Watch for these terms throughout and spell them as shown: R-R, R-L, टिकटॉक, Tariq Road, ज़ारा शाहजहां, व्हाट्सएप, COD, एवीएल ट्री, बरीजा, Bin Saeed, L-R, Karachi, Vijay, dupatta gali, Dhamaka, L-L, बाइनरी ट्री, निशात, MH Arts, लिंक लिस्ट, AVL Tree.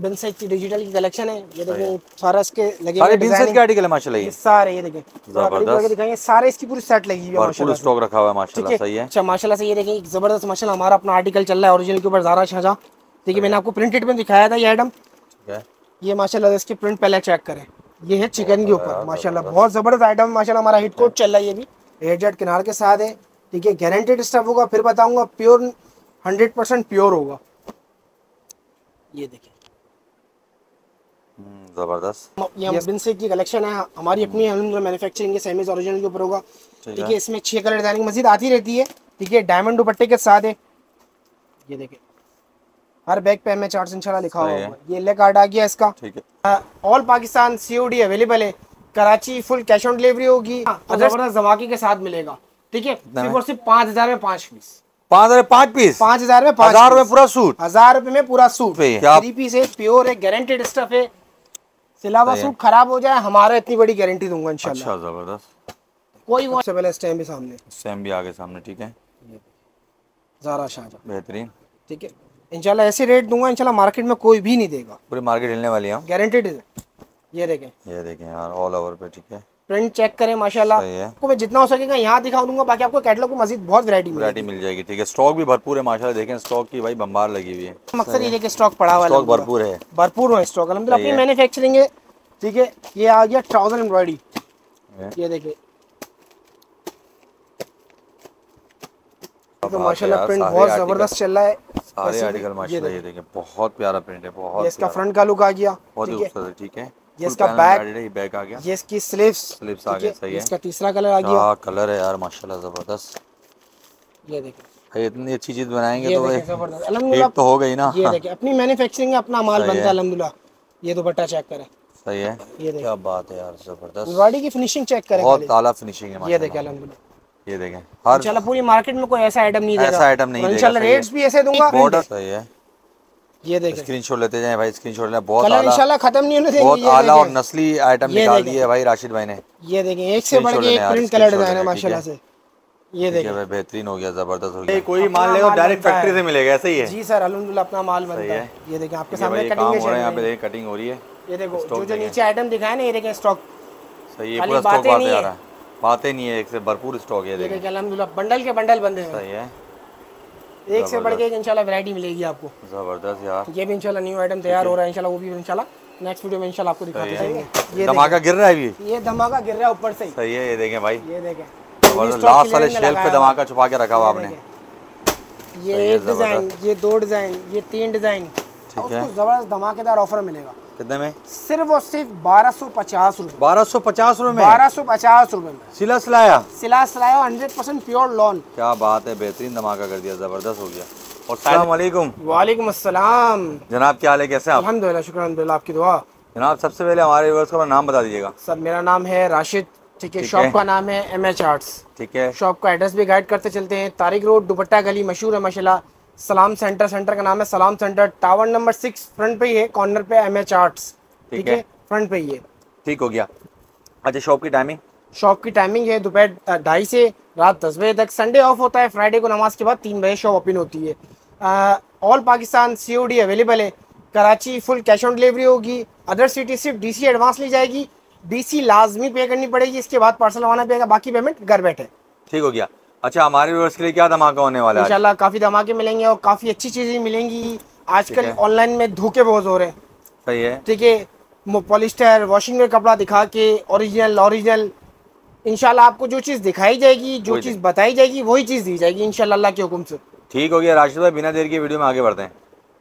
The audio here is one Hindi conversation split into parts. बिन सईद की डिजिटल की कलेक्शन है। ये देखिए सारा इसके लगे सारे बिन सईद के आर्टिकल है माशाल्लाह, ये सारे ये देखिए जबरदस्त दिखाएंगे, सारे इसकी पूरी सेट लगी हुई है माशाल्लाह, फुल स्टॉक रखा हुआ है माशाल्लाह। सही है, अच्छा माशाल्लाह से ये देखिए जबरदस्त माशाल्लाह हमारा अपना आर्टिकल चल रहा है ओरिजिनल के ऊपर। ज़ारा शाहजहां देखिए मैंने आपको प्रिंटेड में दिखाया था ये आइटम, ये माशाल्लाह इसकी प्रिंट पहले चेक करें, ये है चिकन के ऊपर माशाल्लाह, बहुत जबरदस्त आइटम माशाल्लाह। हमारा हिट कोट चल रहा है, ये भी एयरजेट किनार के साथ है, ठीक है गारंटेड स्टफ होगा, फिर बताऊंगा प्योर 100% प्योर होगा। ये देखिए जबरदस्त, ये बिन सईद की कलेक्शन है हमारी अपनी मैन्युफैक्चरिंग के, सेमीज ओरिजिनल के ऊपर होगा, ठीक है। इसमें 6 कलर डिजाइनिंग मजीद आती रहती है, ठीक है डायमंड दुपट्टे के साथ है। ये देखिए हर बैग पे हमें 400 इंशाल्लाह लिखा हुआ है, ये ले कार्ड आ गया इसका, ठीक है। ऑल पाकिस्तान COD अवेलेबल है, Karachi full cash on delivery होगी, जबरदस्त धमाके के साथ मिलेगा, ठीक है। सिर्फ और सिर्फ 5000 में 5 पीस, 5000 में 5 पीस, 5000 में 5000 में पूरा सूट, 1000 रुपए में पूरा सूट, 3 पीस है, प्योर है, गारंटेड स्टफ है, सिलावा सूट खराब हो जाए हमारा इतनी बड़ी गारंटी दूंगा इंशाल्लाह। अच्छा जबरदस्त, कोई वो सबसे पहले स्टैम्प भी सामने, स्टैम्प भी आगे सामने, ठीक है ज़ारा शाहजहां बेहतरीन, ठीक है इंशाल्लाह ऐसे रेट दूंगा इंशाल्लाह मार्केट में कोई भी नहीं देगा, पूरी मार्केट हिलने वाली है, गारंटेड है। ये देखें यार ऑल ओवर पे, ठीक है प्रिंट चेक करें माशाल्लाह, आपको मैं जितना हो सकेगा यहाँ दिखा दूंगा, बाकी आपको कैटलॉग में मजीद बहुत वैरायटी मिल जाएगी, ठीक है। स्टॉक भी भरपूर है माशाल्लाह, देखें स्टॉक की भाई बम्बार लगी हुई है, मकसद ये कि स्टॉक पड़ा हुआ है, स्टॉक भरपूर है, भरपूर है स्टॉक अल्हम्दुलिल्लाह, अपनी मैन्युफैक्चरिंग है, ठीक है। ये आ गया ट्राउजर एम्ब्रॉयडरी, ये देखिए तो माशाल्लाह प्रिंट बहुत जबरदस्त चल रहा है, सारे आर्टिकल माशाल्लाह, ये देखिए बहुत प्यारा प्रिंट है, बहुत इसका फ्रंट का लुक आ गया, ठीक है ये इसका बैक आ गया, ये इसकी स्लीव्स आ गया, सही है इसका तीसरा कलर आ गया, हां कलर है यार माशाल्लाह जबरदस्त। ये देखिए इतनी अच्छी चीज बनाएंगे तो अल्हम्दुलिल्लाह तो हो गई ना, ये देखिए अपनी मैन्युफैक्चरिंग अपना माल बनता है अल्हम्दुलिल्लाह। ये दुपट्टा चेक करें, सही है ये क्या बात है यार जबरदस्त, गाड़ी की फिनिशिंग चेक करें, बहुत ताला फिनिशिंग है माशाल्लाह। ये देखिए अल्हम्दुलिल्लाह, ये देखें हर इंशाल्लाह पूरी मार्केट में कोई ऐसा आइटम नहीं देगा, ऐसा आइटम नहीं देगा इंशाल्लाह, रेट्स भी ऐसे दूंगा, बॉर्डर सही है। ये देखें स्क्रीनशॉट लेते जाएं भाई, स्क्रीनशॉट लेना, बहुत आला इंशाल्लाह खत्म नहीं होने देंगे, बहुत आला और नस्ली आइटम निकाल दिए भाई राशिद भाई ने। ये देखें एक से बढ़कर एक प्रिंट कलर डिजाइन है माशाल्लाह से, ये देखिए भाई बेहतरीन हो गया, जबरदस्त हो गया, कोई माल लेगा डायरेक्ट फैक्ट्री से मिलेगा, ऐसा ही है जी सर अल्हम्दुलिल्लाह अपना माल बनता है। ये देखिए आपके सामने कटिंग हो रही है, यहां पे देखिए कटिंग हो रही है, ये देखो जो जो नीचे आइटम दिखाए ना, ये देखें स्टॉक सही है, पूरा स्टॉक बाहर आ रहा है, बातें नहीं है, एक से भरपूर स्टॉक है, देखिए अल्हम्दुलिल्लाह बंडल के बंडल बंदे हैं, सही है एक से बढ़ के इंशाल्लाह वैरायटी मिलेगी आपको जबरदस्त यार। ये भी इंशाल्लाह न्यू आइटम तैयार हो रहा है इंशाल्लाह, वो भी इंशाल्लाह नेक्स्ट वीडियो में इंशाल्लाह आपको दिखाते रहेंगे। ये धमाका गिर रहा है, ये धमाका गिर रहा है ऊपर से, सही है ये देखें भाई, ये देखें और लास्ट वाले शेल्फ पे धमाका छुपा के रखा हुआ आपने, ये एक डिजाइन, ये 2 डिजाइन, ये 3 डिजाइन, ठीक है जबरदस्त धमाकेदार ऑफर मिलेगा। कितने में? सिर्फ और सिर्फ 1250 रुपए, 1250 रुपए में, 1250 रुपए में सिला सिलाया 100% प्योर लॉन, क्या बात है बेहतरीन धमाका कर दिया, जबरदस्त हो गया। और अस्सलाम वालेकुम। वालेकुम अस्सलाम जनाब, क्या हाल है, कैसे आप? अल्हम्दुलिल्लाह शुक्र अल्हम्दुलिल्लाह, आपकी दुआ। जनाब सबसे पहले हमारे व्यूअर्स का नाम बता दीजिएगा। सर मेरा नाम है राशिद, ठीक है, शॉप का नाम है MH Arts, ठीक है। शॉप का एड्रेस भी गाइड करते चलते हैं, तारिक रोड दुपट्टा गली मशहूर है माशाल्लाह, सलाम सेंटर, सेंटर का नाम है Salam centre, tower number 6, front पे ही है, कॉर्नर पे MH Arts, ठीक है फ्रंट पे ही है, ठीक हो गया। अच्छा शॉप की टाइमिंग? शॉप की टाइमिंग है दोपहर 2:30 से रात 10 बजे तक, संडे ऑफ होता है, फ्राइडे को नमाज के बाद 3 बजे शॉप ओपन होती है। ऑल पाकिस्तान COD अवेलेबल है, Karachi full cash on delivery होगी, अदर सिटी सिर्फ DC एडवांस ली जाएगी, DC लाजमी पे करनी पड़ेगी, इसके बाद पार्सल आना पड़ेगा, बाकी पेमेंट घर बैठे, ठीक हो गया। अच्छा हमारे व्यूअर्स के लिए क्या धमाका होने वाला है? इंशाल्लाह काफी धमाके मिलेंगे और काफी अच्छी चीजें मिलेंगी, आजकल ऑनलाइन में धोखे बहुत हो रहे हैं, सही है, ठीक है। पॉलिस्टर वॉशिंग में कपड़ा दिखा के ओरिजिनल इंशाल्लाह आपको जो चीज दिखाई जाएगी, जो चीज बताई जाएगी, वही चीज दी जाएगी इंशाल्लाह अल्लाह के हुक्म से, ठीक हो गया। राशिद भाई बिना देर के वीडियो में आगे बढ़ते हैं।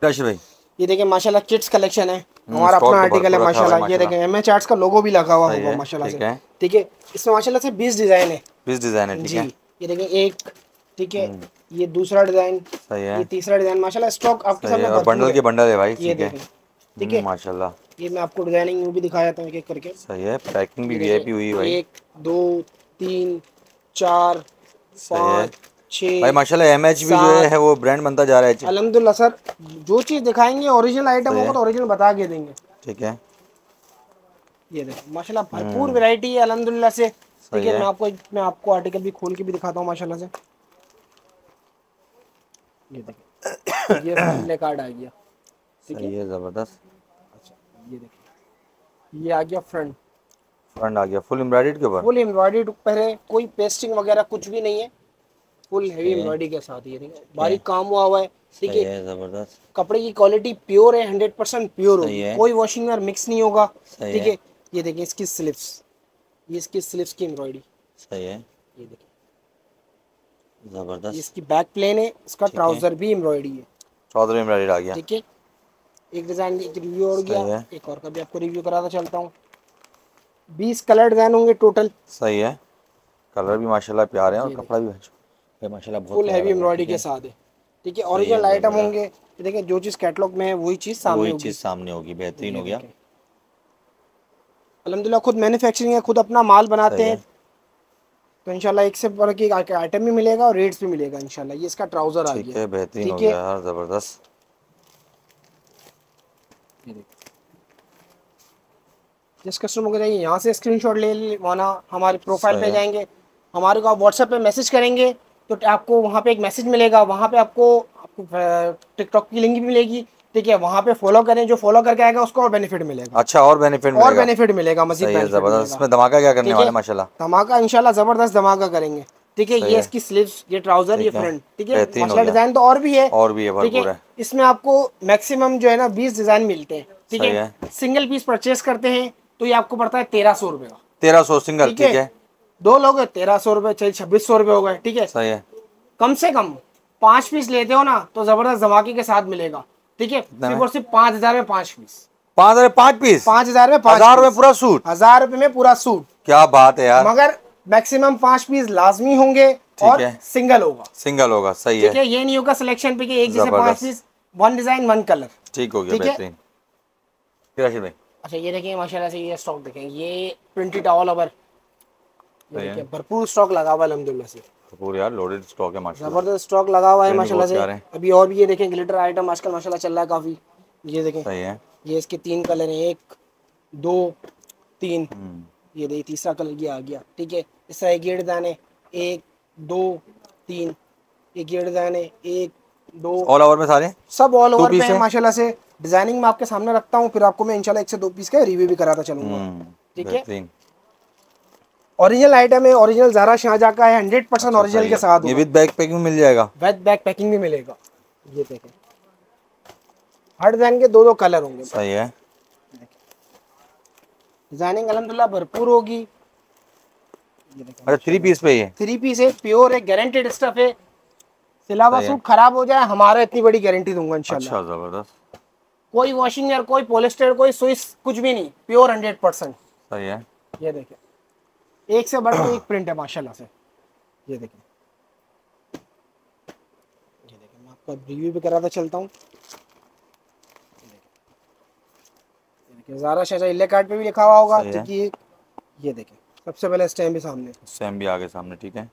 राशिद भाई ये देखें माशाल्लाह किड्स कलेक्शन है, हमारा अपना आर्टिकल है माशाल्लाह, ये देखें MH Arts का लोगो भी लगा हुआ होगा माशाल्लाह से, ठीक है। इसमें माशाल्लाह से 20 डिजाइन है, 20 डिजाइन है, ठीक है। ये देखिए एक, ठीक है ये दूसरा डिजाइन, सही है ये तीसरा डिजाइन माशाल्लाह, स्टॉक आपके सामने बंडल के बंडल है भाई, ठीक है ठीक है माशाल्लाह। ये मैं आपको डिजाइनिंग भी दिखा जाता हूं एक एक करके, सही है पैकिंग भी वीआईपी हुई भाई, 1 2 3 4 5 6 भाई माशाल्लाह। MH भी जो है वो ब्रांड बनता जा रहा है अल्हम्दुलिल्लाह सर, जो चीज दिखाएंगे ओरिजिनल आइटम होगा तो ओरिजिनल बता के देंगे, ठीक है। ये देखिए माशाल्लाह भरपूर वैरायटी है अल्हम्दुलिल्लाह से, ठीक है। मैं आपको आर्टिकल भी खोल के भी दिखाता हूँ माशाल्लाह से, ये देखिए ये कार्ड आ गया, ठीक है जबरदस्त। ये देखिए ये आ गया फ्रंट, फ्रंट आ गया फुल एम्ब्रॉयडरी के ऊपर, फुल एम्ब्रॉयडरी पर है, कोई पेस्टिंग वगैरह कुछ भी नहीं है, फुल हेवी एम्ब्रॉयडरी के साथ ये देखिए बारीक काम हुआ हुआ है, ठीक है जबरदस्त। कपड़े की क्वालिटी प्योर है, 100% प्योर होगी, कोई वॉशिंग में मिक्स नहीं होगा, ठीक है। ये देखिए इसकी स्लिप्स, ये इसकी स्लिप्स की एम्ब्रॉयडरी सही है, ये देखिए जबरदस्त। इसकी बैक प्लेन है, इसका ट्राउजर भी एम्ब्रॉयडरी है, ट्राउजर एम्ब्रॉयडरी आ गया, ठीक है। एक डिजाइन रिव्यू और गया, एक और का भी आपको रिव्यू कराता चलता हूँ। 20 कलर डिजाइन होंगे टोटल, सही है। कलर भी माशाल्लाह प्यारे हैं और कपड़ा भी माशाल्लाह बहुत फुल हैवी एम्ब्रॉयडरी के साथ है, ठीक है। ओरिजिनल आइटम होंगे, देखिए जो चीज कैटलॉग में है वही चीज सामने होगी, बेहतरीन हो गया। अलहमदुलिल्लाह खुद मैन्युफैक्चरिंग है, खुद अपना माल बनाते हैं, तो इंशाल्लाह एक से बढ़ के आइटम भी मिलेगा और रेट्स भी मिलेगा इंशाल्लाह। ये इसका ट्राउजर आ गया, बेहतरीन हो गया यार जबरदस्त। जिस कस्टमर को चाहिए यहाँ से स्क्रीनशॉट ले लेना, हमारे प्रोफाइल पे जाएंगे, हमारे को आप व्हाट्सएप पे मैसेज करेंगे तो आपको वहाँ पे एक मैसेज मिलेगा, वहाँ पे आपको टिकटॉक की लिंक भी मिलेगी, ठीक है। वहाँ पे फॉलो करें, जो फॉलो करके आएगा उसको और बेनिफिट मिलेगा, अच्छा और बेनिफिट मिलेगा मज़ीद। जबरदस्त इसमें धमाका क्या करने वाले हैं माशाल्लाह, धमाका इंशाल्लाह जबरदस्त धमाका करेंगे, ठीक है। ये इसकी स्लीव्स, ये ट्राउजर, ये फ्रंट, ठीक है। मसला डिजाइन तो और भी है, ठीक है। इसमें आपको मैक्सिमम जो है ना 20 डिजाइन मिलते हैं, ठीक है। सिंगल पीस परचेस करते हैं तो ये आपको पड़ता है 1300 रुपए का, 1300 सिंगल, ठीक है। दो लोग है 1300 रुपए, चलिए 2600 रुपए हो गए, ठीक है। कम से कम 5 पीस लेते हो ना तो जबरदस्त धमाके के साथ मिलेगा, ठीक है। सिर्फ और सिर्फ 5000 में 5 पीस, 5000 में 5 पीस, 5000 में 5000 रुपए पूरा सूट, 1000 रुपए में पूरा सूट, क्या बात है यार। मगर मैक्सिमम 5 पीस लाजमी होंगे और सिंगल होगा, सिंगल होगा, सही है, ठीक है। ये नहीं होगा सिलेक्शन पे कि एक जैसे 5 पीस, 1 डिजाइन 1 कलर, ठीक हो गया, बेहतरीन। अच्छा ये देखिए माशाल्लाह से ये स्टॉक देखें, ये प्रिंटेड ऑल ओवर, देखिए भरपूर स्टॉक लगा हुआ है अल्हम्दुलिल्लाह से, भरपूर यार लोडेड स्टॉक है माशाल्लाह, जबरदस्त स्टॉक लगा हुआ है माशाल्लाह से। अभी और भी ये देखें ग्लिटर आइटम आजकल माशाल्लाह चल रहा है काफी, ये देखें सही है। ये इसके 3 कलर है, 1 2 3, ये देखिए तीसरा कलर ये आ गया, ठीक है। इस तरह एक डिजाइन है 1 2 3, एक डिजाइन है 1 2, ऑल ओवर में सारे सब ऑल ओवर पे है माशाल्लाह से। डिजाइनिंग में आपके सामने रखता हूँ, फिर आपको मैं इंशाल्लाह 1 से 2 पीस का रिव्यू भी कराता चलूंगा, ठीक है। ओरिजिनल आइटम है, ओरिजिनल ज़ारा शाहजहाँ का है, 100% ओरिजिनल के साथ ये विद बैक पैकिंग मिल जाएगा, विद बैक पैकिंग भी मिलेगा। ये देखें हर डिजाइन के 2 2 कलर होंगे, सही है। डिजाइनिंग अलहमदुलिल्लाह भरपूर होगी। अच्छा 3 पीस पे है, 3 पीस है, प्योर है, गारंटेड स्टफ है। सिलावा सूट खराब हो जाए हमारा इतनी बड़ी गारंटी दूंगा इंशाल्लाह। अच्छा जबरदस्त, कोई वॉशिंग यार, कोई पॉलिस्टर, कोई स्विस, कुछ भी नहीं, प्योर 100%, सही है। ये देखिए एक से बढ़कर एक प्रिंट है माशाल्लाह से। ये देखिए, ये देखिए मैं आपको रिव्यू भी कराता चलता हूँ। ज़ारा शाहजहाँ इल्ले कार्ड पे भी लिखा हुआ होगा, ठीक है। ये देखें सबसे पहले स्टैम्प भी सामने, स्टैम्प भी आगे सामने, ठीक है।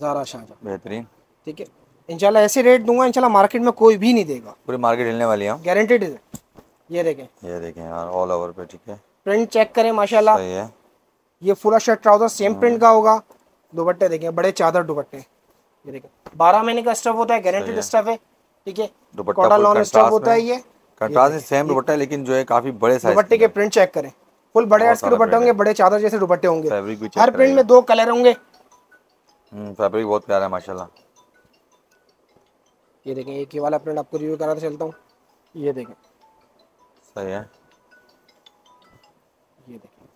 ज़ारा शाहजहाँ बेहतरीन, ठीक है। इंशाल्लाह ऐसे रेट दूंगा इंशाल्लाह मार्केट में कोई भी नहीं देगा, पूरी मार्केट हिलने वाली है, गारंटेड है। ये देखें, ये देखें यार ऑल ओवर पे, ठीक है। प्रिंट चेक करें माशाल्लाह, सही है। ये पूरा शर्ट ट्राउजर सेम प्रिंट का होगा। दुपट्टे देखें, बड़े चादर दुपट्टे, ये देखें 12 महीने का स्टफ होता है, गारंटेड स्टफ है, ठीक है। कॉटन लॉन स्टफ होता है, ये सेम दुपट्टा, लेकिन जो है काफी बड़े साइज दुपट्टे के प्रिंट चेक करें, फुल बड़े आर्ट्स के दुपट्टे होंगे, बड़े चादर जैसे दुपट्टे होंगे। हर प्रिंट में 2 कलर होंगे, फैब्रिक बहुत प्यारा है माशाल्लाह। ये देखें एक ये वाला प्रिंट आपको रिव्यू कराते चलता हूं, ये देखें सही है। ये देखें,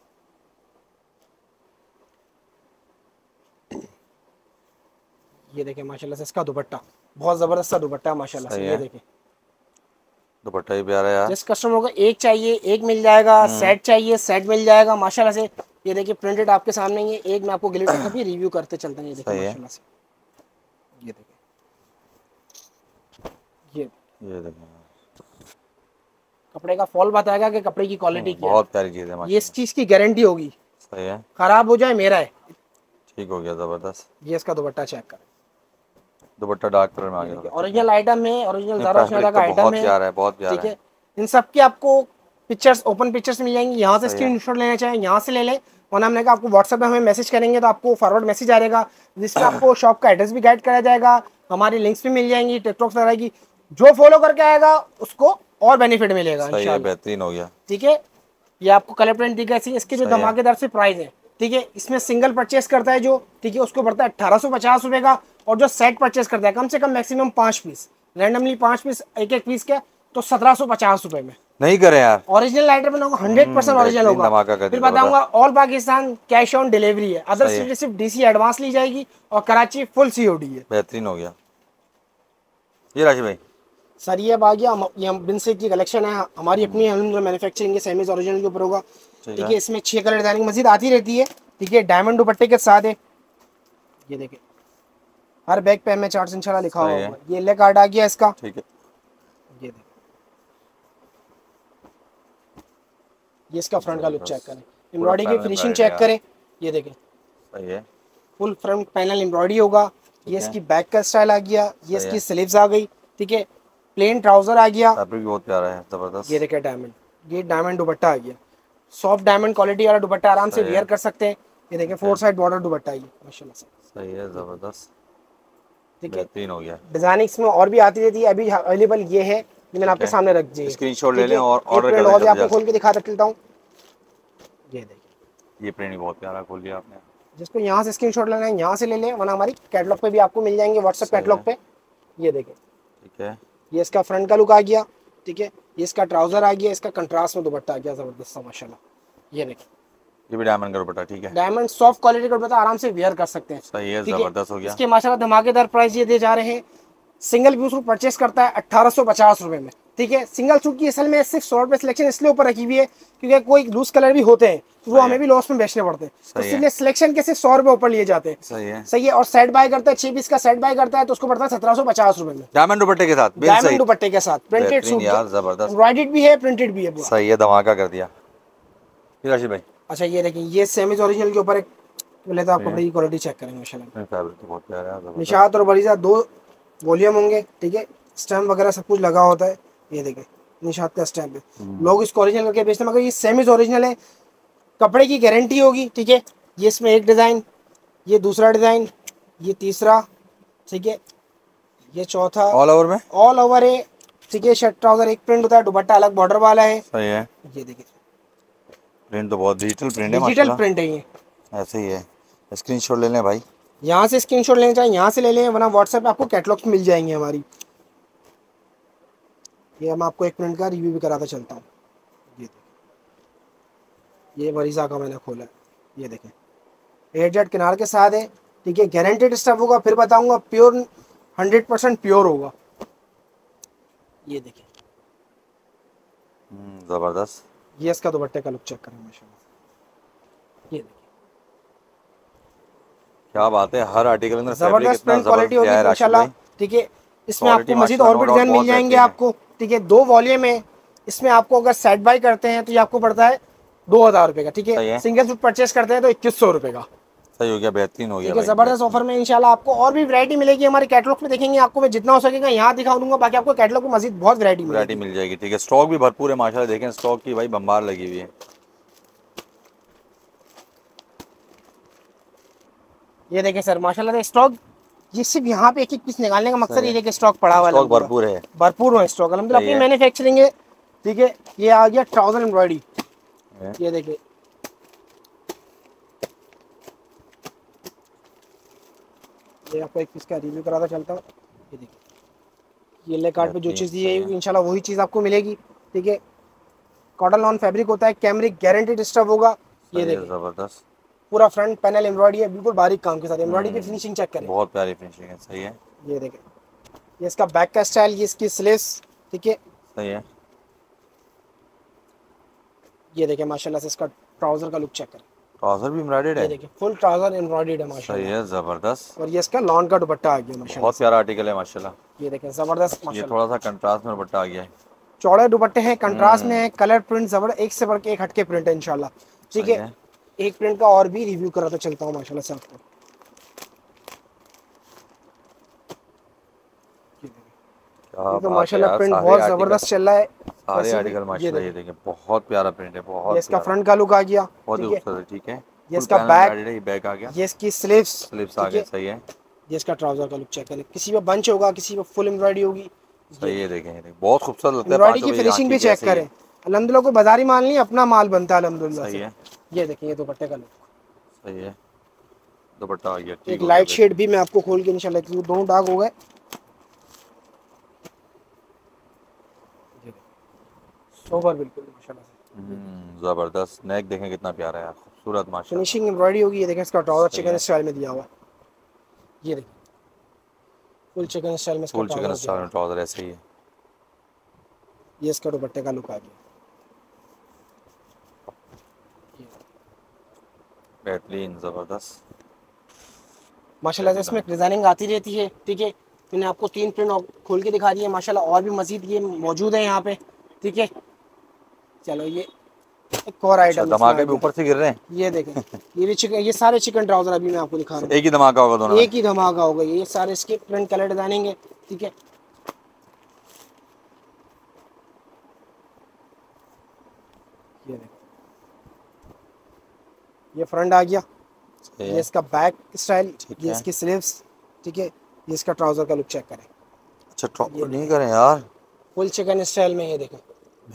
ये देखें माशाल्लाह से इसका दुपट्टा बहुत जबरदस्त सा दुपट्टा है माशाल्लाह से। ये देखें दुपट्टा ही प्यारा यार। जिस कस्टमर को एक चाहिए एक मिल जाएगा, सेट चाहिए सेट मिल जाएगा माशाल्लाह से। ये देखिए प्रिंटेड आपके सामने ही है, एक मैं आपको ग्लिटर का भी रिव्यू करते चलते हैं। ये देखिए माशाल्लाह से, ये देखिए ये देखिए कपड़े का फॉल बताएगा कि कपड़े की क्वालिटी क्या है, बहुत प्यारी चीज है। ये इस चीज की गारंटी होगी, सही है, खराब हो जाए मेरा है, ठीक हो गया जबरदस्त। ये इसका दुपट्टा चेक कर, दुपट्टा डार्क कलर में आ गया। ओरिजिनल आइटम है, ओरिजिनल ज़ारा शाहजहाँ का आइटम है, बहुत प्यारा है, ठीक है। इन सब के आपको पिक्चर्स, ओपन पिक्चर्स मिल जाएंगी। यहाँ से स्क्रीनशॉट लेना चाहे यहाँ से ले लें, वरना हमने कहा आपको व्हाट्सएप में हमें मैसेज करेंगे तो आपको फॉरवर्ड मैसेज आ जाएगा, जिसमें आपको शॉप का एड्रेस भी गाइड कराया जाएगा, हमारी लिंक्स भी मिल जाएंगी, टिकटॉक्स वगैरह की। जो फॉलो करके आएगा उसको और बेनिफिट मिलेगा। सही है, बेहतरीन हो गया। ठीक है, ये आपको कलर प्रिंट दिख गया। इसके जो धमाकेदार से प्राइस है, ठीक है, इसमें सिंगल परचेस करता है जो, ठीक है, उसको बढ़ता है 1850 रुपए का। और जो सेट परचेस करता है कम से कम मैक्सिमम 5 पीस, रैंडमली 5 पीस, एक एक पीस का, तो 1750 रुपए में। नहीं करे यार, ओरिजिनल लाइटर बनाऊंगा, 100% ओरिजिनल होगा। फिर बताऊंगा all Pakistan cash on delivery है, अदर सिटी सिर्फ डीसी एडवांस ली जाएगी और कराची फुल सीओडी है। बेहतरीन हो गया ये राशि भाई। सर ये अब आ गया, ये बिन सईद की कलेक्शन है हमारी अपनी मैन्युफैक्चरिंग के, सेमीज ओरिजिनल के ऊपर होगा। ठीक है, इसमें 6 कलर डिजाइनिंग मजीद आती रहती है। ठीक है, डायमंड दुपट्टे के साथ है। ये देखिए, हर बैग पे एमए 4 इंच लिखा हुआ है। ये ले कार्ड आ गया इसका। ठीक है, ये देखिए, ये इसका फ्रंट का लुक चेक करें, एम्ब्रॉयडरी की फिनिशिंग चेक करें। ये देखिए, सही है, फुल फ्रंट पैनल एम्ब्रॉयडरी होगा। ये इसकी बैक का स्टाइल आ गया। ये इसकी स्लीव्स आ गई। ठीक है, प्लेन ट्राउजर आ गया, फैब्रिक बहुत प्यारा है, जबरदस्त। ये देखिए डायमंड, ये डायमंड दुपट्टा आ गया, सॉफ्ट डायमंड क्वालिटी वाला दुपट्टा, आराम से वेयर कर सकते हैं। ये देखिए 4 साइड बॉर्डर दुपट्टा है, माशाल्लाह से सही है, जबरदस्त। ठीक है, तीन हो गया। डिजाइनिंग्स में और भी आती रहती है, अभी अवेलेबल ये है, मैंने आपके सामने रख दी है, स्क्रीनशॉट ले लें और ऑर्डर कर लें। आपको खोल के दिखा देता हूं, ये देखिए, ये प्रिंट बहुत प्यारा खोल लिया आपने। जिसको यहाँ से स्क्रीनशॉट लेना है यहाँ से ले लें, वरना हमारी कैटलॉग पे भी आपको मिल जाएंगे, व्हाट्सएप कैटलॉग पे। ये देखिए, ठीक है, ये इसका फ्रंट का लुक आ गया। ठीक है, ये इसका ट्राउजर आ गया, इसका कंट्रास्ट में दुपट्टा आ गया, जबरदस्त माशाल्लाह। ये देखिए, ये भी डायमंड का दुपट्टा। ठीक है, डायमंड सॉफ्ट क्वालिटी का दुपट्टा, आराम से वेयर कर सकते हैं। सही है, जबरदस्त हो गया। इसके माशाल्लाह धमाकेदार प्राइस ये दे जा रहे हैं। सिंगल पीस परचेस करता है 1850 रुपए में। ठीक है, सिंगल सूट की असल में सिर्फ 100 रुपए सिलेक्शन इसलिए ऊपर रखी हुई है क्योंकि कोई लूज कलर भी होते हैं तो वो हमें भी लॉस में बेचने पड़ते हैं, तो इसलिए सिलेक्शन के सिर्फ 100 रुपए ऊपर लिए जाते हैं। सही है, सही है। और सेट बाय करता है, 6 पीस का सेट बाय करता है तो उसको पड़ता है 1750 रुपए में, डायमंड दुपट्टे के साथ। डायमंड दुपट्टे के साथ प्रिंटेड सूट, जबरदस्त, एम्ब्रॉयडर्ड भी है, प्रिंटेड भी है। सही है, धमाका कर दिया राशिद भाई। अच्छा ये देखिए, ये सेमीज ओरिजिनल के ऊपर लेते हैं, आप कपड़े की क्वालिटी चेक करेंगे, माशाल्लाह निशात और बरीजा 2 वॉल्यूम होंगे। ठीक है, स्टैम्प वगैरह सब कुछ लगा होता है। ये देखें, निशात का स्टैम्प है। लोग इसको ओरिजिनल करके बेचते हैं, मगर ये सेमीज ओरिजिनल है, कपड़े की गारंटी होगी। ठीक है, ये इसमें एक डिज़ाइन, ये दूसरा डिज़ाइन, ये तीसरा, ठीक है, ये चौथा, ऑल ओवर में ऑल ओवर है। ठीक है, शर्ट ट्राउजर एक प्रिंट होता है, दुपट्टा अलग बॉर्डर वाला है। सही है, ये देखिए, प्रिंट तो बहुत डिजिटल प्रिंट है, डिजिटल प्रिंट है, ये ऐसे ही है। स्क्रीनशॉट ले लें भाई, यहाँ से स्क्रीनशॉट लेना चाहिए, यहाँ से ले लें, वरना व्हाट्सएप पे आपको कैटलॉग्स मिल जाएंगे हमारी। ये हम आपको एक प्रिंट का रिव्यू भी कराता चलता हूँ। ये मरीजा का मैंने खोला है, ये देखें, एयरजेट किनार के साथ है। ठीक है, गारंटेड स्टफ होगा, फिर बताऊंगा, प्योर 100% प्योर होगा। ये देखें, जबरदस्त। ये इसका दुपट्टे का लुक चेक करें, माशाल्लाह, ये देखें, क्या बात है, हर आर्टिकल में जबरदस्त प्रिंट क्वालिटी होगी माशाल्लाह। ठीक है, इसमें आपको मजीद और भी डिजाइन मिल जाएंगे आपको। ठीक है, 2 वॉल्यूम है, इसमें आपको अगर सेट बाय करते हैं तो ये आपको पड़ता है 2000 रुपए का। ठीक है, सिंगल सूट परचेस करते हैं तो 2100 रुपए का। सही हो गया, बेहतरीन हो गया। ठीक है, जबरदस्त ऑफर में इंशाल्लाह आपको और भी वैरायटी मिलेगी, हमारे कैटलॉग में देखेंगे, आपको मैं जितना हो सकेगा यहाँ दिखा दूंगा, बाकी आपको कैटलॉग में मजीद बहुत वैरायटी मिल जाएगी। ठीक है, स्टॉक भी भरपूर है माशाल्लाह, देखें स्टॉक की भाई बम्बार लगी हुई है। ये देखें सर माशाल्लाह, स्टॉक सिर्फ यहाँ पे एक एक पीस निकालने का मकसद ये है कि स्टॉक पड़ा हुआ है, भरपूर है, भरपूर है स्टॉक, अलहमदुलिल्लाह, अपनी मैन्युफैक्चरिंग है। ठीक है, ये आ गया ट्राउजर एम्ब्रॉयडरी, ये देखिए, ये आपको एक पीस का रिव्यू कराता चलता हूँ। ये देखिए, ये ले कार्ड पे जो चीज़ दी जाएगी इंशाल्लाह वही चीज़ आपको मिलेगी। ठीक है, कॉटन लॉन फैब्रिक होता है, कैमरिक गारंटेड स्टफ होगा। ये देखिए, जबरदस्त, पूरा फ्रंट पैनल एम्ब्रॉयडरी है, बिल्कुल बारीक काम के साथ। एम्ब्रॉयडरी की फिनिशिंग चेक करें, बहुत प्यारी फिनिशिंग है। सही है, ये देखिए, ये इसका बैक का स्टाइल, ये इसकी स्लीव्स। ठीक है, सही है, ये देखिए माशाल्लाह से इसका ट्राउजर का लुक चेक करें, ट्राउजर भी एम्ब्रॉयडर्ड है। ये देखिए, फुल ट्राउजर एम्ब्रॉयडर्ड है माशाल्लाह। सही है, जबरदस्त। और ये इसका लॉन का दुपट्टा आ गया माशाल्लाह, बहुत प्यारा आर्टिकल है माशाल्लाह। ये देखिए, जबरदस्त, ये थोड़ा सा कंट्रास्ट में दुपट्टा आ गया है, चौड़े दुपट्टे हैं, कंट्रास्ट में है, कलर प्रिंट जबरदस्त, एक से बढ़कर एक हटके प्रिंट है इंशाल्लाह। ठीक है, एक प्रिंट का और भी रिव्यू कराता चलता हूँ माशाल्लाह से आपको। तो माशाल्लाह प्रिंट बहुत जबरदस्त चल रहा है, सारे आर्टिकल माशाल्लाह। ये देखिए, बहुत प्यारा प्रिंट है, बहुत, इसका फ्रंट का लुक आ गया, बहुत खूबसूरत। ठीक है, ये इसका बैक आ गया, ये इसकी स्लीव्स आ गई। सही है, ये इसका ट्राउजर का लुक चेक करें, किसी पे बंच होगा, किसी पे फुल एम्ब्रॉयडरी होगी। ये देखें बहुत खूबसूरत लगता है। एम्ब्रॉयडरी की फिनिशिंग भी चेक करें। अलहमदुलिल्लाह को बाजारी माल नहीं, अपना माल बनता है अलहमदुलिल्लाह। सही है। ये देखिए दुपट्टे का लुक, सही है दुपट्टा आ गया। एक लाइट शेड भी मैं आपको खोल के इंशाल्लाह, क्योंकि दोनों डार्क हो गए। सोबर बिल्कुल माशाल्लाह, जबरदस्त। नेक देखें कितना प्यारा है, खूबसूरत माशाल्लाह। फिनिशिंग एम्ब्रॉयडरी होगी। ये देखें इसका ट्राउजर चिकन स्टाइल में दिया हुआ है। ये देखिए फुल चिकन स्टाइल में, फुल चिकन स्टाइल में ट्राउजर ऐसे ही है। ये इसका दुपट्टे का लुक आ गया। बेहतरीन जबरदस्त माशाल्लाह से इसमें डिजाइनिंग आती रहती है। ठीक है, मैंने आपको तीन प्रिंट खोल के दिखा दिए माशाल्लाह, और भी मजीद ये मौजूद है यहाँ पे। ठीक है, चलो ये एक और आइटम। धमाके भी ऊपर से गिर रहे हैं। ये देखें ये भी चिकन, ये सारे चिकन ट्राउजर अभी मैं आपको दिखा रहा हूँ। एक ही धमाका होगा दोनों, एक ही धमाका होगा। ये सारे इसके प्रिंट कलर डिजाइनिंग है। ठीक है, ये फ्रंट आ गया, ये इसका बैक स्टाइल, ये इसकी स्लीव्स। ठीक है, ये इसका ट्राउजर का लुक चेक करें। अच्छा ट्राउजर नहीं करें यार, फुल चिकन स्टाइल में। ये देखें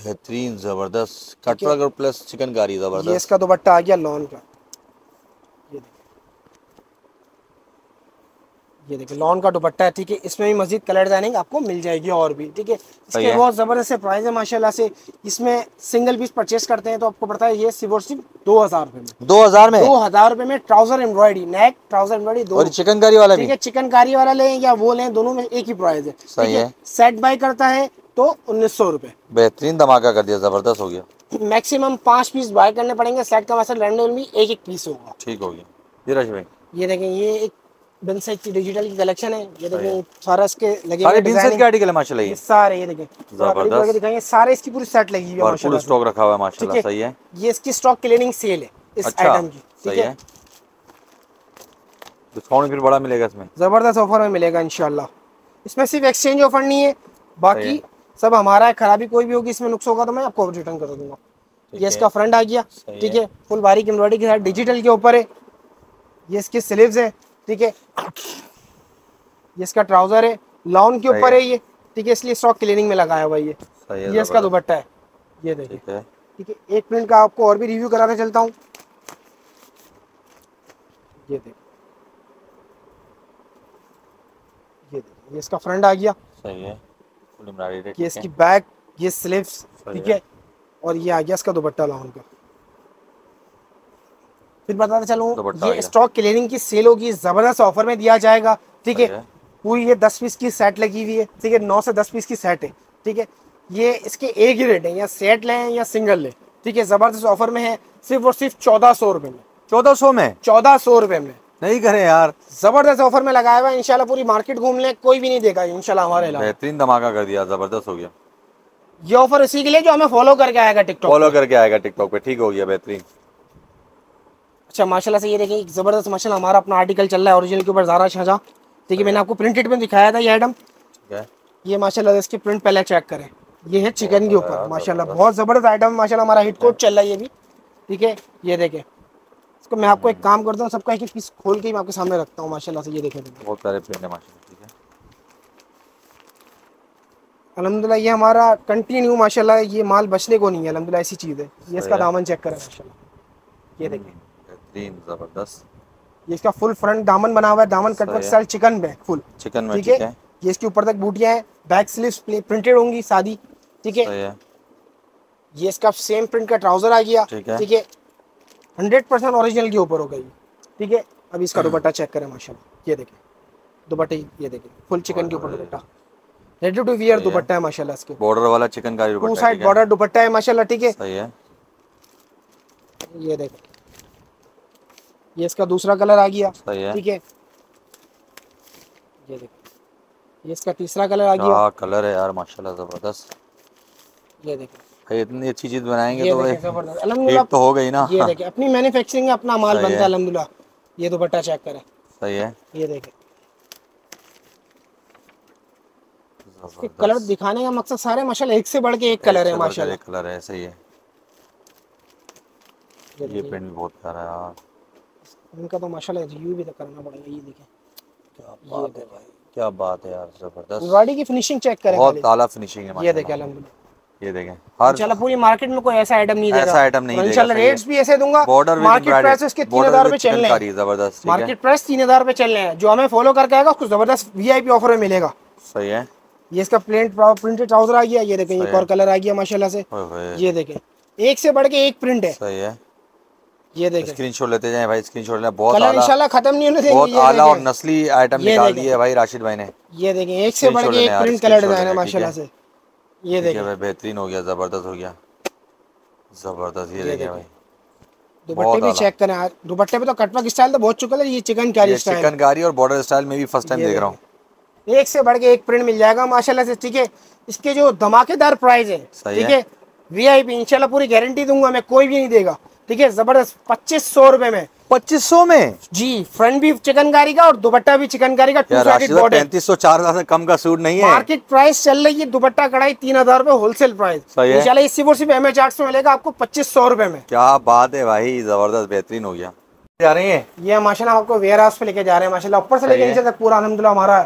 बेहतरीन जबरदस्त कटवर्क प्लस चिकनकारी जबरदस्त। ये इसका दुपट्टा आ गया लॉन का। ये देखें, ये देखें लॉन का दुपट्टा है। ठीक है, इसमें भी मजीद कलर डिजाइनिंग आपको मिल जाएगी और भी। ठीक है, इसके बहुत जबरदस्त प्राइस है माशाल्लाह से। इसमें सिंगल पीस परचेस करते हैं तो आपको पता है ये सिर्फ और सिर्फ 2000 रुपए में, 2000 रुपए में trouser embroidery, neck trouser embroidery दो, और चिकनकारी वाला। ठीक है, चिकनकारी वाला लें या वो लें, दोनों में एक ही प्राइस है। सही है, सेट बाय करता है तो 1900 रुपए। बेहतरीन धमाका कर दिया, जबरदस्त हो गया। मैक्सिमम 5 पीस बाय करने पड़ेंगे, सेट का वैसे रैंडम में एक एक पीस होगा। ठीक हो गया। ये भाई देखें, ये एक बिन सईद की डिजिटल की कलेक्शन है। ये देखें सारा इसके लगे सारे बिन सईद के आर्टिकल है माशाल्लाह। ये सारे ये देखें जबरदस्त दिखाएंगे, सारे इसकी पूरी सेट लगी हुई है माशाल्लाह, फुल स्टॉक रखा हुआ है माशाल्लाह। सही है, ये इसकी स्टॉक क्लीनिंग सेल है इस आइटम की। ठीक है, डिस्काउंट भी बड़ा मिलेगा इसमें, जबरदस्त ऑफर में मिलेगा इंशाल्लाह। इसमें सिर्फ एक्सचेंज ऑफर नहीं है, बाकी सब हमारा है। खराबी कोई भी होगी, इसमें नुक्स होगा तो मैं आपको रिटर्न कर दूंगा। ये इसका फ्रंट आ गया। ठीक है, फुल बारीक एम्ब्रॉयडरी के साथ डिजिटल के ऊपर है। ये इसके स्लीव्स है। ठीक है, ये इसका ट्राउजर है, लॉन के ऊपर है ये। ठीक है, इसलिए स्टॉक क्लीनिंग में लगाया हुआ ये। ये इसका दुपट्टा है। ये देखिए, ठीक है, एक प्रिंट का आपको और भी रिव्यू कराता चलता हूँ। ये देखिए, ये इसका फ्रंट आ गया। सही है, ये इसकी बैक, ये स्लीव्स। ठीक है, और ये आ गया इसका दुपट्टा लॉन का। फिर बताते चलूं, ये स्टॉक क्लीनिंग की सेल होगी, जबरदस्त ऑफर में दिया जाएगा। ठीक है, पूरी ये 10 पीस की सेट लगी हुई है। ठीक है, 9 से 10 पीस की सेट है। ठीक है, ये इसके एक ही रेट है, या सेट लें या सिंगल लें। ठीक है, जबरदस्त ऑफर में है, सिर्फ और सिर्फ 1400 रुपए में। 1400 रुपए में नहीं करें यार, जबरदस्त ऑफर में लगाया हुआ है। इंशाल्लाह पूरी मार्केट घूम लें, कोई भी नहीं देगा इंशाल्लाह हमारे। बेहतरीन धमाका कर दिया, जबरदस्त हो गया। ये ऑफर इसी के लिए जो हमें फॉलो करके आएगा टिकटॉक, फॉलो करके आएगा टिकटॉक पे। ठीक हो गया, बेहतरीन। अच्छा माशाल्लाह से ये देखें, जबरदस्त माशाल्लाह हमारा अपना आर्टिकल चल रहा है ओरिजिनल के ऊपर, ज़ारा शाहजहां। ठीक है, मैंने आपको प्रिंटेड में दिखाया था ये आइटम। ये माशाल्लाह इसके प्रिंट पहले चेक करें। ये है चिकन के ऊपर माशाल्लाह, बहुत जबरदस्त आइटम माशाल्लाह, हमारा हिट कोट चल रहा है ये भी। ठीक है, ये देखें इसको, मैं आपको एक काम करता हूँ, सबका एक पीस खोल के मैं आपके सामने रखता हूँ माशाल्लाह से। ये देखें बहुत सारे प्रिंट है माशाल्लाह। ठीक है, अलहमदुलिल्लाह ये हमारा कंटिन्यू माशाल्लाह, ये माल बचने को नहीं है अलहमदुलिल्लाह, ऐसी चीज़ है। ये इसका दामन चेक करें माशाल्लाह, ये देखें बेहतरीन जबरदस्त। ये इसका फुल फ्रंट दामन बना हुआ है, दामन कटवर्क स्टाइल चिकन में, फुल चिकन में। ठीक है, ये इसके ऊपर तक बूटियाँ हैं, बैक स्लीव्स प्रिंटेड होंगी सादी। ठीक है, ये इसका सेम प्रिंट का ट्राउजर आ गया। ठीक है, 100% ओरिजिनल के ऊपर हो गई। ठीक है, अब इसका दुपट्टा चेक करें माशाल्लाह। ये देखें दुपट्टे, ये देखें फुल चिकन के ऊपर dupatta, ready to wear dupatta है माशाल्लाह। इसके बॉर्डर वाला चिकन का दुपट्टा है, टू साइड बॉर्डर दुपट्टा है माशाल्लाह। ठीक है, सही है। ये देखें, ये इसका दूसरा कलर आ गया। ठीक है, ये देखें, ये इसका तीसरा कलर आ गया। कलर है यार माशाल्लाह जबरदस्त। ये देखें, इतनी अच्छी चीज बनाएंगे तो अलहमदुलिल्लाह तो हो गई ना। ये देखें अपनी मैन्युफैक्चरिंग है, अपना माल बनता है अलहमदुलिल्लाह। ये दुपट्टा चेक करें। सही है, ये देखें कलर दिखाने का मकसद, सारे माशाल्लाह एक से बढ़ के एक कलर है माशाल्लाह। एक कलर है, सही है। ये पेन भी बहुत प्यारा है यार, इनका तो माशाल्लाह रिव्यू भी करना पड़ेगा। ये देखें क्या बात है भाई, क्या बात है यार, जबरदस्त। गाड़ी की फिनिशिंग चेक करें, बहुत ताला फिनिशिंग है। ये देखें अल्हम्दुलिल्लाह, ये देखें हर इंशाल्लाह पूरी मार्केट में कोई ऐसा आइटम नहीं देगा, ऐसा आइटम नहीं देगा इंशाल्लाह। रेट्स भी ऐसे दूंगा, मार्केट प्राइस इसके 3000 पे चल रहे हैं, जबरदस्त। मार्केट प्राइस 3000 पे चल रहे हैं, जो हमें फॉलो करके आएगा उसको जबरदस्त वीआईपी ऑफर में मिलेगा। सही है। ये इसका प्रिंटेड ट्राउजर आ गया, ये देखें एक और कलर आ गया माशाल्लाह से, ये देखें एक से बढ़ के एक प्रिंट है। सही है, ये देखें स्क्रीनशॉट लेते जाएं भाई, स्क्रीनशॉट लेना। बहुत आला इंशाल्लाह खत्म नहीं होने देंगे, बहुत आला और नस्ली आइटम निकाल दिए भाई राशिद भाई ने। ये देखें एक से बढ़ के एक प्रिंट कलर डिजाइन है माशाल्लाह से, ये देखें भाई बेहतरीन हो गया, जबरदस्त हो गया, जबरदस्त। ये देखें भाई दुपट्टे भी चेक करें, दुपट्टे पे तो कटवर्क स्टाइल तो बहुत चुका है, ये चिकनकारी स्टाइल, चिकनकारी और बॉर्डर स्टाइल में भी फर्स्ट टाइम देख रहा हूं। एक से बढ़ के एक प्रिंट मिल जाएगा माशाल्लाह से, ठीक है। इसके जो धमाकेदार प्राइस है, ठीक है, वीआईपी इंशाल्लाह पूरी गारंटी दूंगा मैं, कोई भी नहीं देगा, ठीक है। जबरदस्त 2500 रुपए में, 2500 में जी। फ्रंट भी चिकनकारी का और दुपट्टा भी चिकनकारी का, 3500-4000 से कम का सूट नहीं है। मार्केट प्राइस चल रही है दुपट्टा कढ़ाई 3000 रुपए होलसेल प्राइस, इंशाल्लाह इसी पर सिर्फ MH8 में मिलेगा आपको 2500 रुपए में। क्या बात है भाई, जबरदस्त बेहतरीन हो गया। जा रही है ये माशाल्लाह, आपको वेयर हाउस पे लेके जा रहे हैं माशाल्लाह, ऊपर से लेके नीचे तक पूरा अल्हम्दुलिल्लाह हमारा।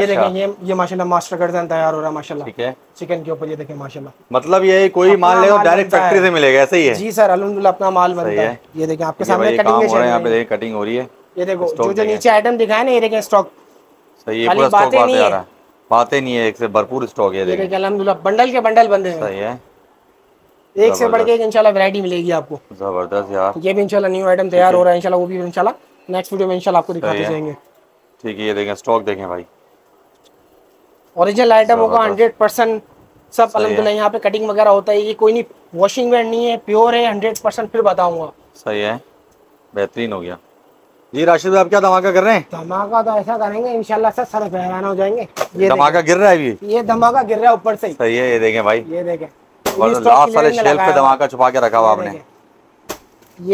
ये देखें ये माशाल्लाह मास्टर गर्दन तैयार हो रहा है माशाल्लाह, ठीक है, चिकन के ऊपर। ये देखें माशाल्लाह, मतलब ये कोई माल लेगा डायरेक्ट फैक्ट्री से मिलेगा, ऐसे ही है जी सर, अल्हम्दुलिल्लाह अपना माल बनता है। ये देखें आपके सामने कटिंग है, यहां पे देखें कटिंग हो रही है। ये देखो जो नीचे आइटम दिखाए ना, ये देखें स्टॉक सही है, पूरा स्टॉक आ रहा है, बातें नहीं है, एक से भरपूर स्टॉक है। ये देखें अल्हम्दुलिल्लाह बंडल के बंडल बंधे हैं, सही है, एक से बढ़ के इंशाल्लाह वैरायटी मिलेगी आपको, जबरदस्त यार। ये भी इंशाल्लाह न्यू आइटम तैयार हो रहा है इंशाल्लाह, वो भी इंशाल्लाह नेक्स्ट वीडियो में इंशाल्लाह आपको दिखाते जाएंगे, ठीक है। ये देखें स्टॉक देखें भाई, ओरिजिनल आइटम होगा 100%, सब अलहमदुलिल्लाह। यहाँ पे कटिंग वगैरह होता है, ये कोई नहीं वॉशिंग वेयर नहीं है, प्योर है 100%, फिर बताऊंगा। सही है, बेहतरीन हो गया जी। राशिद भाई आप क्या धमाका कर रहे हैं? धमाका तो ऐसा करेंगे इंशाल्लाह सर, सर हैरान हो जाएंगे। ये धमाका गिर रहा है, ये धमाका गिर रहा है ऊपर से, सही है। ये देखें भाई, ये देखें आप सारे शेल्फ पे धमाका छुपा के रखा हुआ आपने।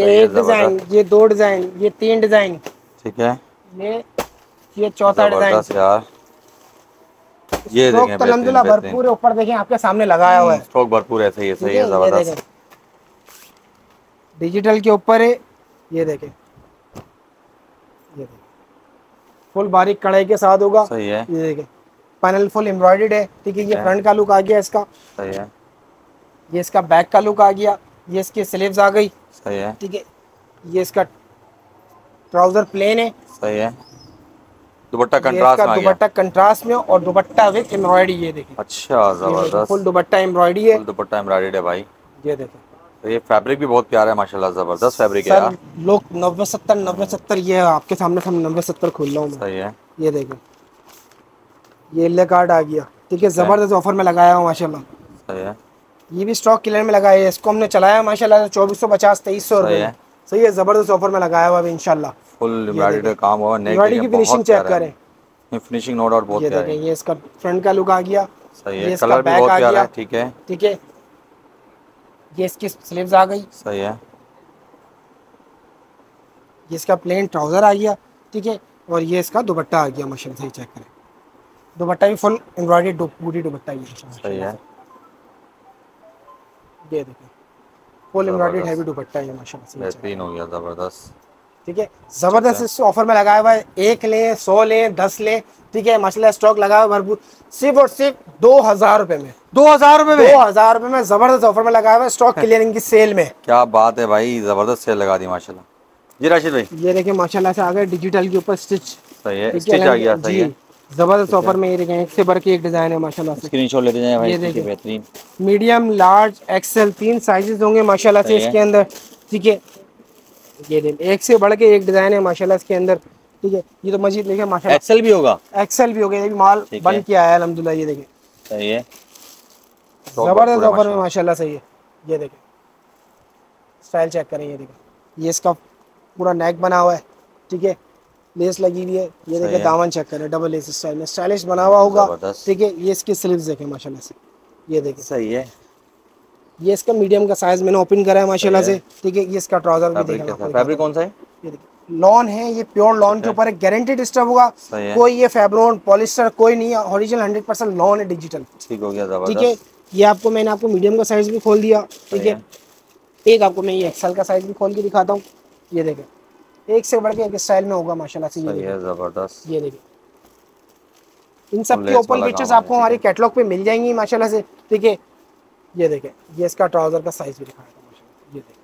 ये एक डिजाइन, ये दो डिजाइन, ये तीन डिजाइन, ठीक है, ये चौथा डिजाइन। ये देखें अल्हम्दुलिल्लाह भरपूर ऊपर, देखें आपके सामने लगाया हुआ है स्टॉक भरपूर है, सही है, सही है, जबरदस्त। डिजिटल के ऊपर है, ये देखें, ये देखें फुल बारीक कढ़ाई के साथ होगा, सही है। ये देखें पैनल फुल एम्ब्रॉयडर्ड है, ठीक है। ये फ्रंट का लुक आ गया इसका, सही है। ये इसका बैक का लुक आ गया, ये इसकी स्लीव्स आ गई, सही है, ठीक है। ये इसका ट्राउजर प्लेन है, सही है। दुपट्टा कंट्रास्ट में, दुपट्टा कंट्रास्ट में और दुपट्टा विद एम्ब्रॉयडरी, ये देखिए, अच्छा जबरदस्त फुल दुपट्टा एम्ब्रॉयडरी है, दुपट्टा एम्ब्रॉयडरी है भाई। ये देखिए ये फैब्रिक भी बहुत प्यारा है माशाल्लाह, जबरदस्त फैब्रिक है यार। लोग 90-70 ये आपके सामने हम 90-70 खोल रहा हूं मैं, सही है। ये देखिए ये येलो कार्ड आ गया, ठीक है, जबरदस्त ऑफर में लगाया हुआ माशाल्लाह, सही है। ये भी स्टॉक क्लियर में लगाया है, इसको हमने चलाया माशाल्लाह 2450-2300 रुपए, सही है, जबरदस्त ऑफर में लगाया हुआ है इंशाल्लाह। फुल एम्ब्रॉयडरी का काम हुआ, नेक की फिनिशिंग चेक करें, ये फिनिशिंग नोट और बहुत प्यारी है। ये इसका फ्रंट का लुक आ गया, सही है, कलर भी बहुत प्यारा है, ठीक है, ठीक है। ये इसकी स्लीव्स आ गई, सही है। ये इसका प्लेन ट्राउजर आ गया, ठीक है, और ये इसका दुपट्टा आ गया मशीन से चेक करें, दुपट्टा भी फुल एम्ब्रॉयडरी पूरी दुपट्टा ये, सही है। ये देखिए फुल एम्ब्रॉयडरी हैवी दुपट्टा है मशीन से, बेहतरीन हो गया, जबरदस्त, ठीक है, जबरदस्त। इस ऑफर में लगाया हुआ है, 1 लें 100 लें 10 लें, ठीक है माशाल्लाह। स्टॉक लगाया हुआ भरपूर, सिर्फ और सिर्फ 2000 रुपए में, 2000 रुपए में जबरदस्त ऑफर में लगाया हुआ है, स्टॉक क्लियरिंग की सेल में। क्या बात है भाई, जबरदस्त सेल लगा दी माशाल्लाह। जी राशिद भाई ये देखिए माशाल्लाह से आ गए डिजिटल के ऊपर स्टिच, सही है, स्टिच आ गया, सही है, जबरदस्त ऑफर में। ये देखें एक से बढ़ के एक डिजाइन है माशाल्लाह से, स्क्रीनशॉट लेते जाएं भाई, ये बेहतरीन मीडियम लार्ज एक्सेल 3 साइजेस होंगे माशाल्लाह से इसके अंदर, ठीक है। ये देखिए एक से बढ़ के एक डिजाइन है माशाल्लाह इसके अंदर, ठीक है। ये तो मजीद देखिए माशाल्लाह एक्सेल भी होगा, एक्सेल भी होगा, ये भी माल बन के आया है अल्हम्दुलिल्लाह। ये देखिए सही है, जबरदस्त ऑफर में माशाल्लाह सही है। ये देखिए स्टाइल चेक करें, ये देखिए ये इसका पूरा नेक बना हुआ है, ठीक है, लेस लगी हुई है। ये देखिए दामन चेक करें, डबल लेस स्टाइल में स्टाइलिश बना हुआ होगा, ठीक है। ये इसकी स्लीव्स देखें माशाल्लाह से, ये देखिए सही है। ये इसका मीडियम का साइज मैंने ओपन करा है माशाल्लाह से, ठीक है। ये इसका ट्राउजर भी देखना, फैब्रिक कौन सा है? ये देखिए लॉन है, ये प्योर लॉन के ऊपर है, गारंटी डिस्टर्ब होगा कोई, ये फैब्रोन पॉलिस्टर कोई नहीं है, ओरिजिनल 100% लॉन है, डिजिटल, ठीक हो गया, जबरदस्त, ठीक है। ये आपको मैंने आपको मीडियम का साइज भी खोल दिया, ठीक है। एक आपको मैं ये एक्सेल का साइज भी खोल के दिखाता हूँ, ये देखें एक से बढ़ के एक स्टाइल में होगा माशाल्लाह से, ये जबरदस्त। ये देखिए इन सब की ओपन पिक्चर्स आपको हमारे कैटलॉग पे मिल जाएंगी माशाल्लाह से। ठीक है, ये देखें, ये इसका ट्राउजर का साइज भी दिखाया था माशाल्लाह, ये देखें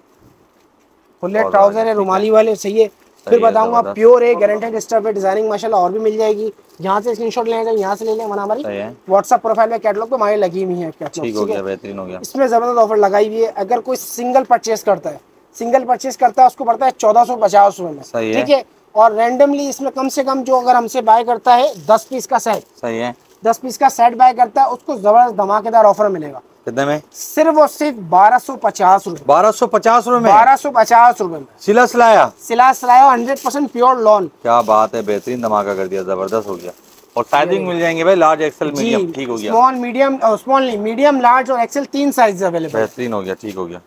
खुले ट्राउजर है रुमाली वाले, सही है। फिर बताऊंगा प्योर है, गारंटेड स्टफ है, डिजाइनिंग माशाल्लाह और भी मिल जाएगी। यहाँ से स्क्रीनशॉट लेना चाहिए, यहाँ से ले लें, वरना हमारी व्हाट्सएप प्रोफाइल में कैटलॉग पे हमारी लगी हुई है। इसमें जबरदस्त ऑफर लगाई हुई है, अगर कोई सिंगल परचेज करता है उसको पड़ता है 1450 रुपए में, ठीक है। और रैंडमली इसमें कम से कम जो अगर हमसे बाय करता है 10 पीस का सेट, सही है, 10 पीस का सेट बाय करता है उसको जबरदस्त धमाकेदार ऑफर मिलेगा। कितने में? सिर्फ और सिर्फ 1250 रुपए, 1250 रुपए में, 1250 रुपए में सिला सिलाया 100% प्योर लॉन। क्या बात है, बेहतरीन धमाका कर दिया, जबरदस्त हो गया। और साइजिंग मिल जाएंगे भाई, लार्ज एक्सेल मीडियम, ठीक हो गया, small medium, small medium large और एक्सेल 3 साइज अवेलेबल, बेहतरीन हो गया, ठीक हो गया।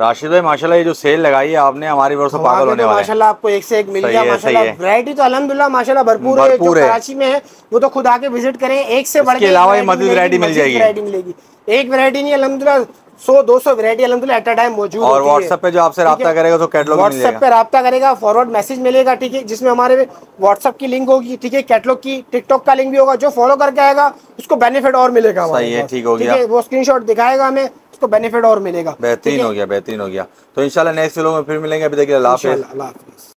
राशिद भाई माशाल्लाह ये जो सेल लगाई है आपने, हमारी वर्ष पागल होने वाले माशाल्लाह, आपको एक से एक मिल गया माशाल्लाह, वैरायटी तो अल्हम्दुलिल्लाह माशाल्लाह भरपूर है। जो कराची में है वो तो खुद आके विजिट करें, एक से बढ़कर इसके अलावा मज़ीद वैरायटी मिल जाएगी, वैरायटी मिलेगी, एक वैरायटी नहीं अल्हम्दुलिल्लाह 100-200 वैरायटी अल्हम्दुलिल्लाह एट अ टाइम मौजूद है। और व्हाट्सएप पे जो आपसे राब्ता करेगा तो कैटलॉग मिलेगा, व्हाट्सएप पे राब्ता करेगा फॉरवर्ड मैसेज मिलेगा, ठीक है, जिसमें हमारे व्हाट्सएप की लिंक होगी, ठीक है, कैटलॉग की टिकटॉक का लिंक भी होगा, जो फॉलो करके आएगा उसको बेनिफिट और मिलेगा, सही है, ठीक हो गया। वो स्क्रीनशॉट दिखाएगा हमें, उसको बेनिफिट और मिलेगा, बेहतरीन हो गया, बेहतरीन हो गया। तो इंशाल्लाह नेक्स्ट व्लॉग में फिर मिलेंगे, अभी देखिए अल्लाह हाफिज़।